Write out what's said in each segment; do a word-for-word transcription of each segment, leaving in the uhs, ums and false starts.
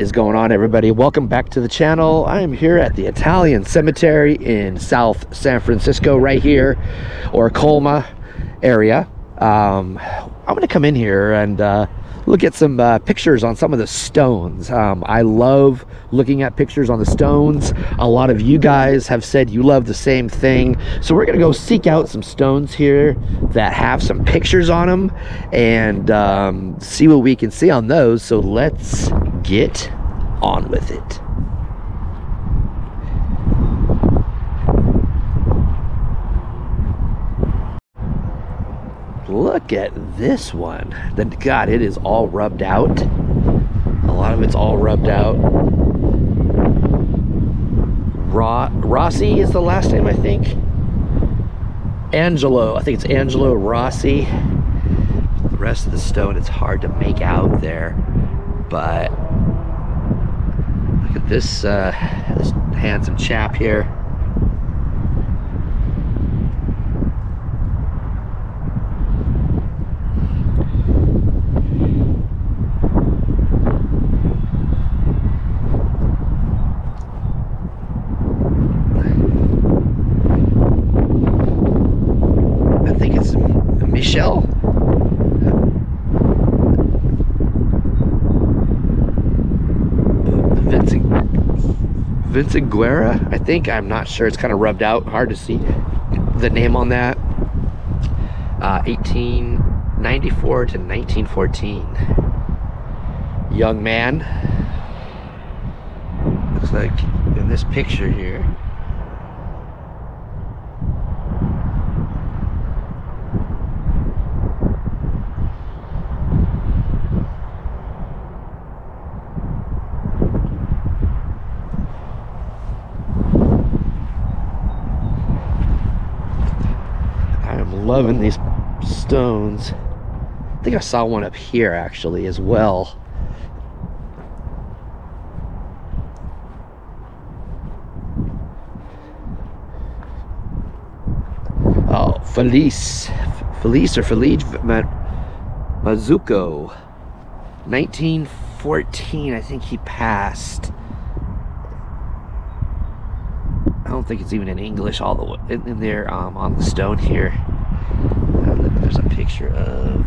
What is going on, everybody? Welcome back to the channel. I am here at the Italian Cemetery in South San Francisco, right here, or Colma area. Um, I'm going to come in here and uh, look at some uh, pictures on some of the stones. Um, I love looking at pictures on the stones. A lot of you guys have said you love the same thing. So we're going to go seek out some stones here that have some pictures on them and um, see what we can see on those. So let's get on with it. Look at this one. The, God, it is all rubbed out. A lot of it's all rubbed out. Ro Rossi is the last name, I think. Angelo, I think it's Angelo Rossi. The rest of the stone, it's hard to make out there, but look at this, uh, this handsome chap here. Michelle? Vincent, Vincent Guerra, I think. I'm not sure. It's kind of rubbed out. Hard to see the name on that. Uh, eighteen ninety-four to nineteen fourteen. Young man. Looks like in this picture here. Loving these stones. I think I saw one up here actually as well. Oh, Felice, Felice or Felice Mazzuco, nineteen fourteen. I think he passed. I don't think it's even in English all the way in, in there um, on the stone here. There's a picture of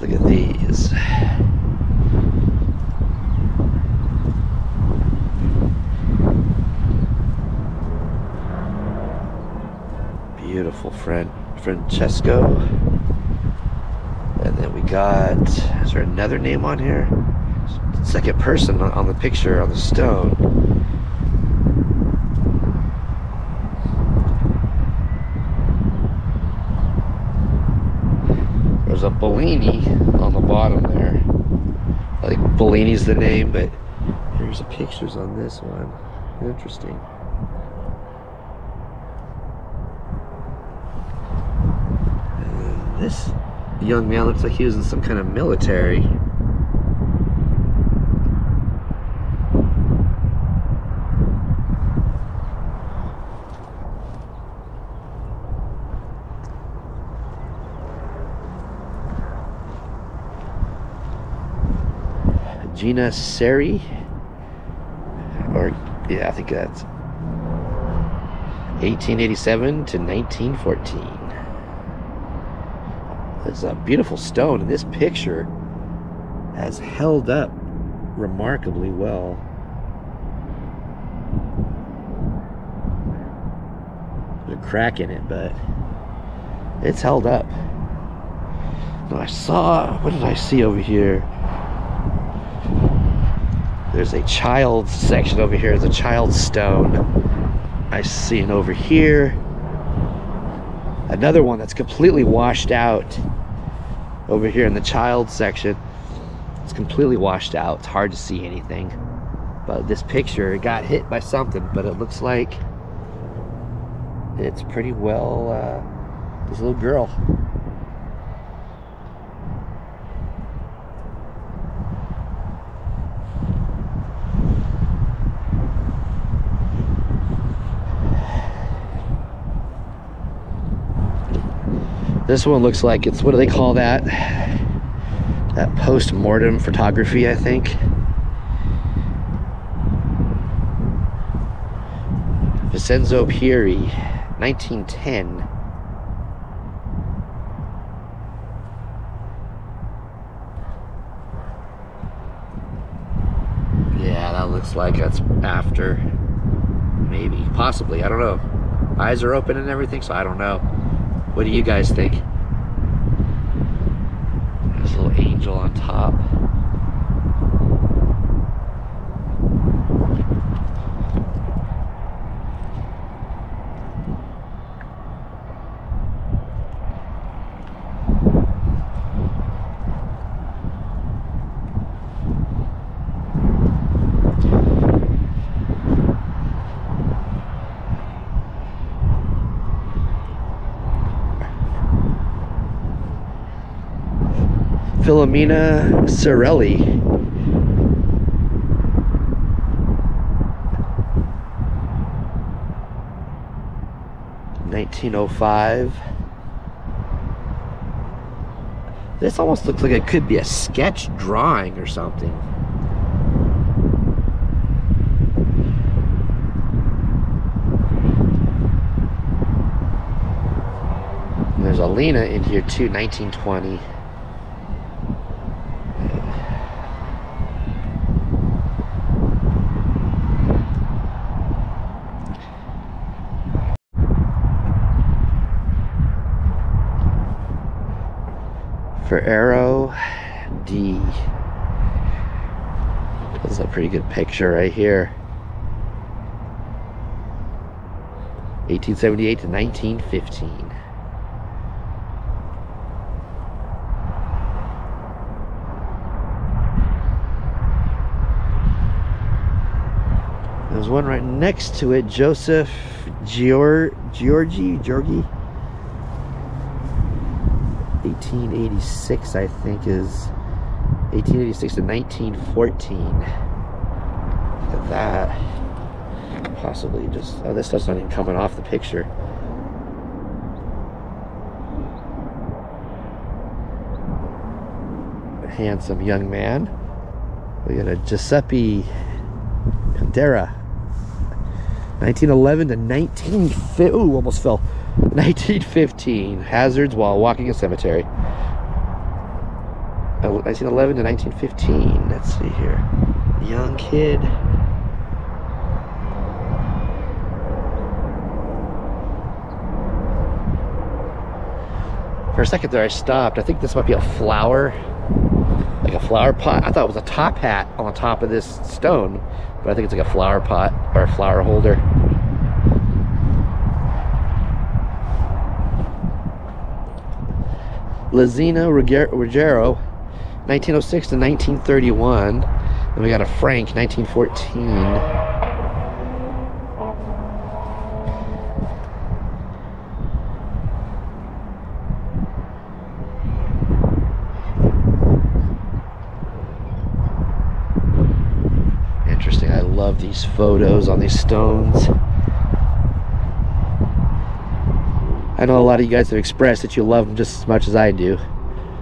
look at these. Beautiful friend Francesco, and then we got, is there another name on here? Second person on the picture on the stone. There's a Bellini on the bottom there. I think Bellini's the name, but here's the pictures on this one. Interesting. This young man looks like he was in some kind of military. Gina Seri, or yeah, I think that's eighteen eighty-seven to nineteen fourteen. It's a beautiful stone, and this picture has held up remarkably well. There's a crack in it, but it's held up. Now I saw, what did I see over here? There's a child's section over here. There's a child's stone. I see it over here. Another one that's completely washed out over here in the child section. It's completely washed out. It's hard to see anything. But this picture, it got hit by something, but it looks like it's pretty well, uh, this little girl. This one looks like it's, what do they call that? That post-mortem photography, I think. Vincenzo Pieri, nineteen ten. Yeah, that looks like that's after. Maybe, possibly, I don't know. Eyes are open and everything, so I don't know. What do you guys think? There's a little angel on top. Philomena Cirelli. nineteen oh five. This almost looks like it could be a sketch drawing or something. And there's Alina in here too, nineteen twenty. Arrow D. That's a pretty good picture right here. eighteen seventy-eight to nineteen fifteen. There's one right next to it, Joseph Giorgi, Giorgi. eighteen eighty-six, I think, is eighteen eighty-six to nineteen fourteen. Look at that. Possibly just, oh, this stuff's not even coming off the picture. A handsome young man. We got a Giuseppe Candera, nineteen eleven to nineteen fifteen. Ooh, almost fell. nineteen fifteen, hazards while walking a cemetery. nineteen eleven to nineteen fifteen. Let's see here. Young kid. For a second there, I stopped. I think this might be a flower, like a flower pot. I thought it was a top hat on the top of this stone, but I think it's like a flower pot or a flower holder. Lazina Ruggiero, nineteen oh six to nineteen thirty-one. Then we got a Frank, nineteen fourteen. Interesting. I love these photos on these stones. I know a lot of you guys have expressed that you love them just as much as I do.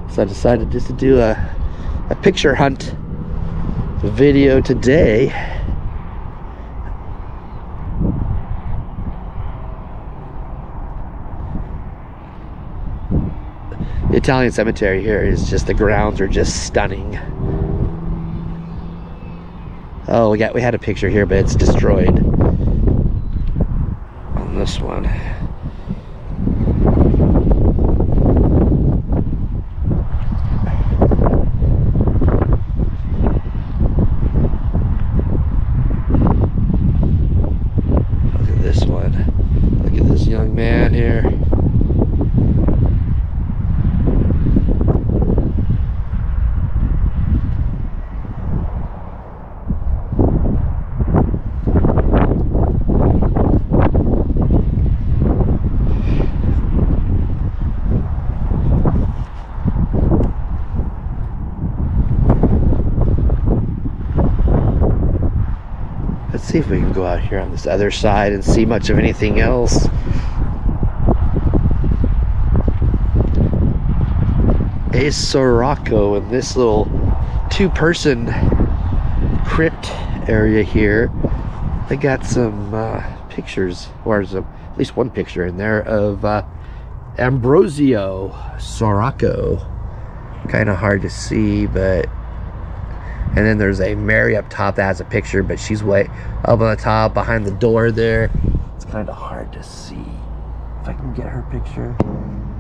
So I decided just to do a, a picture hunt video today. The Italian cemetery here is just, the grounds are just stunning. Oh, we got, we had a picture here, but it's destroyed on this one. See if we can go out here on this other side and see much of anything else. is Soracco in this little two-person crypt area here. They got some uh, pictures, or some, at least one picture in there of uh, Ambrosio Soracco. Kind of hard to see, but... And then there's a Mary up top that has a picture, but she's way up on the top behind the door there. It's kind of hard to see. If I can get her picture,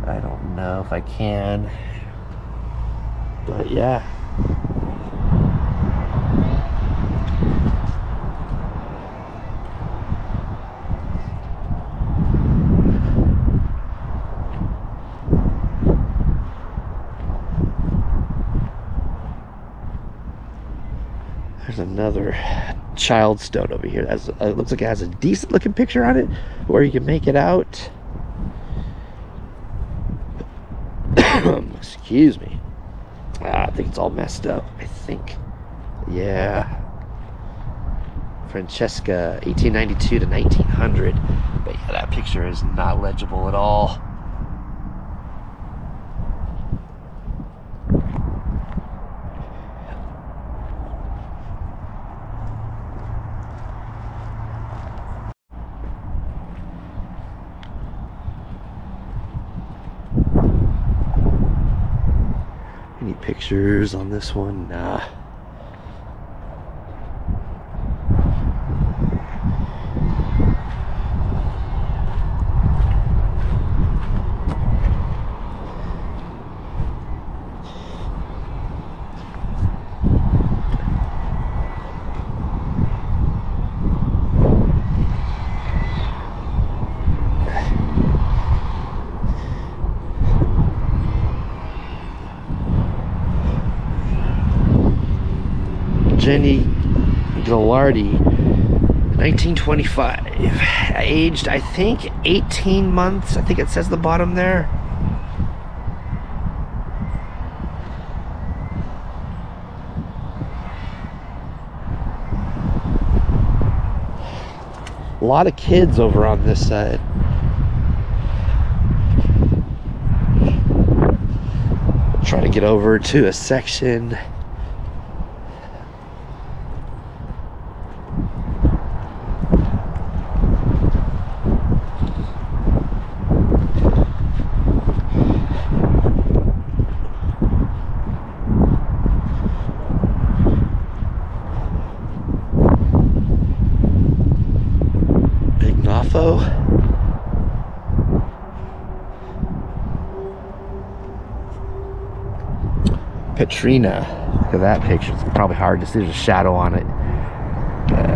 I don't know if I can. But yeah. There's another child stone over here. That's, uh, it looks like it has a decent looking picture on it where you can make it out. Excuse me. Ah, I think it's all messed up. I think. Yeah. Francesca, eighteen ninety-two to nineteen hundred. But yeah, that picture is not legible at all. Pictures on this one, nah. Jenny Ghilardi, nineteen twenty-five, aged, I think, eighteen months. I think it says the bottom there. A lot of kids over on this side. I'll try to get over to a section. Petrina, look at that picture. It's probably hard to see, there's a shadow on it. But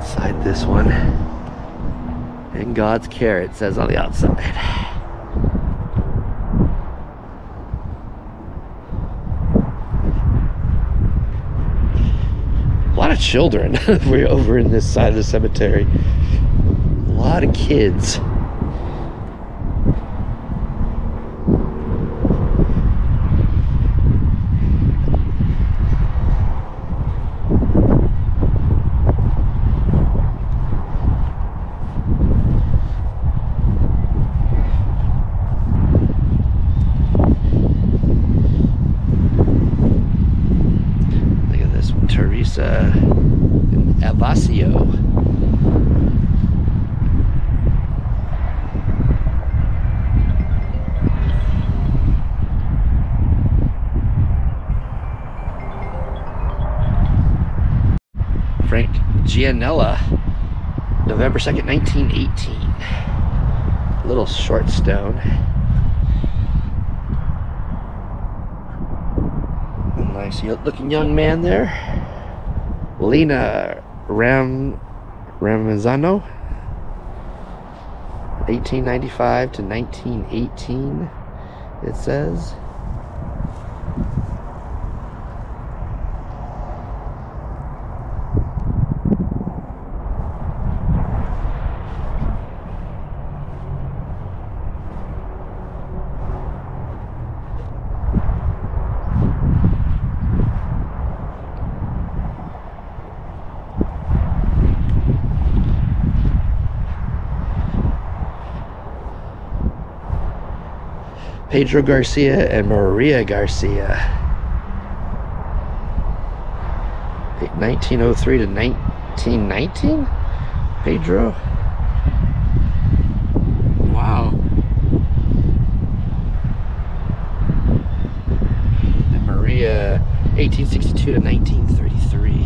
inside this one, in God's care, it says on the outside. Children we're over in this side of the cemetery, a lot of kids. Avasio. Frank Gianella, November second, nineteen eighteen. Little short stone. Nice looking young man there. Lena Ram Ramazzano, eighteen ninety-five to nineteen eighteen, it says. Pedro Garcia and Maria Garcia. nineteen oh three to nineteen nineteen? Pedro? Wow. And Maria, eighteen sixty-two to nineteen thirty-three.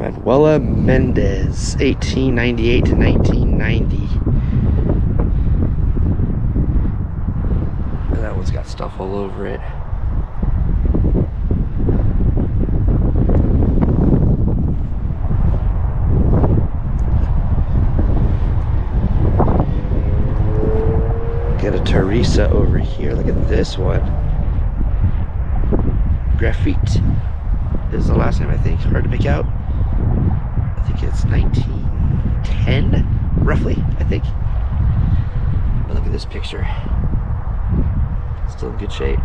Manuela Mendez, eighteen ninety-eight to nineteen ninety. That one's got stuff all over it. Got a Teresa over here. Look at this one. Graffiti is the last name, I think. Hard to make out. I think it's nineteen ten, roughly, I think. But look at this picture. Still in good shape.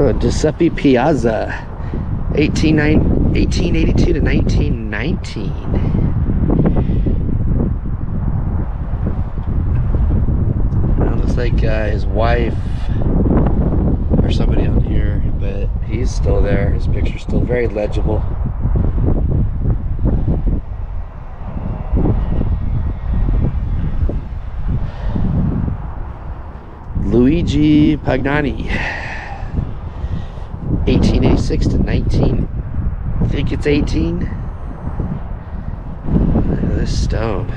Oh, Giuseppe Piazza, eighteen eighty-two to nineteen nineteen. Like uh, his wife or somebody on here, but he's still there. His picture's still very legible. Luigi Pagnani, eighteen eighty-six to nineteen. I think it's eighteen. Look at this stone.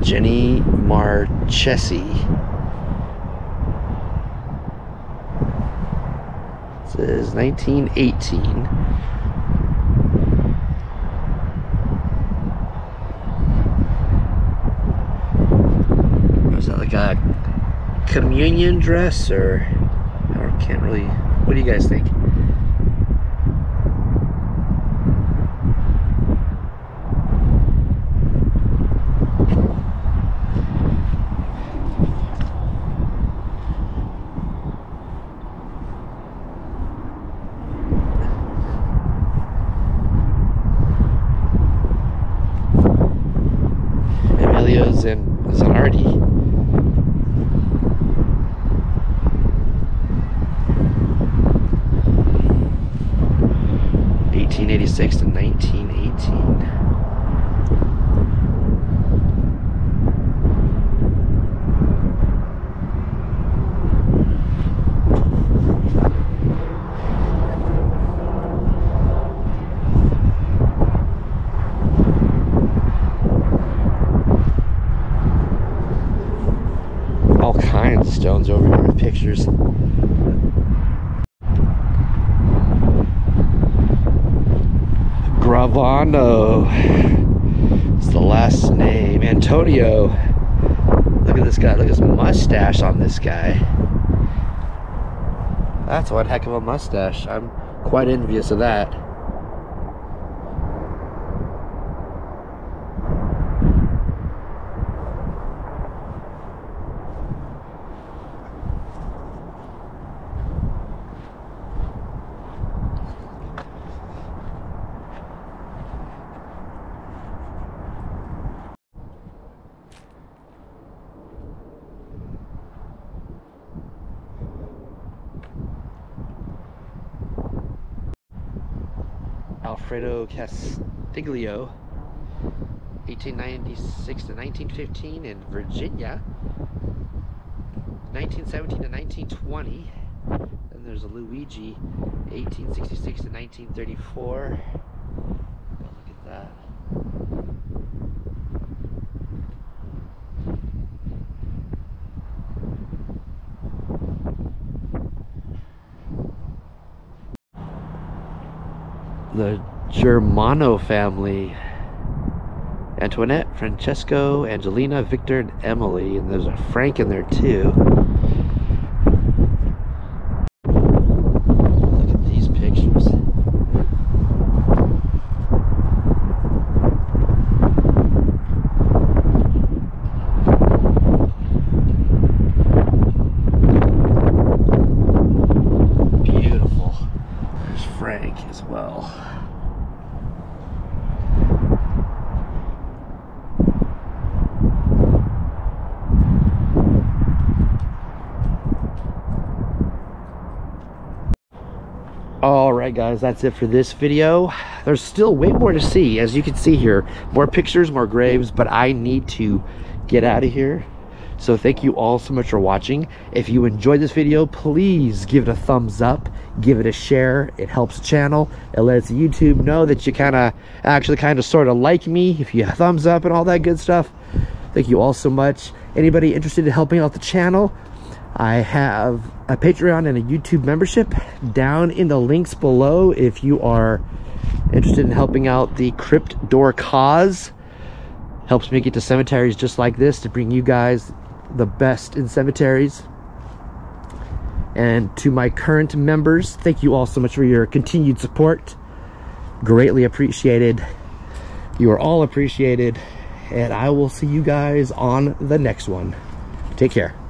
Jenny Marchesi. This is nineteen eighteen. Or is that like a communion dress, or I can't really. What do you guys think? eighteen eighty-six to nineteen eighteen. All kinds of stones over here with pictures. Gravano, it's the last name. Antonio. Look at this guy. Look at his mustache on this guy. That's one heck of a mustache. I'm quite envious of that. Fredo Castiglio, eighteen ninety-six to nineteen fifteen in Virginia, nineteen seventeen to nineteen twenty, and There's a Luigi, eighteen sixty-six to nineteen thirty-four. Look at that. The Germano family. Antoinette, Francesco, Angelina, Victor, and Emily. And there's a Frank in there too. Look at these pictures. Beautiful. There's Frank as well. Alright guys, that's it for this video. There's still way more to see, as you can see here. More pictures, more graves, but I need to get out of here. So thank you all so much for watching. If you enjoyed this video, please give it a thumbs up, give it a share. It helps the channel. It lets YouTube know that you kind of, actually kind of sort of like me, if you thumbs up and all that good stuff. Thank you all so much. Anybody interested in helping out the channel? I have a Patreon and a YouTube membership down in the links below if you are interested in helping out the crypt door cause. Helps me get to cemeteries just like this to bring you guys the best in cemeteries. And to my current members, thank you all so much for your continued support. Greatly appreciated. You are all appreciated. And I will see you guys on the next one. Take care.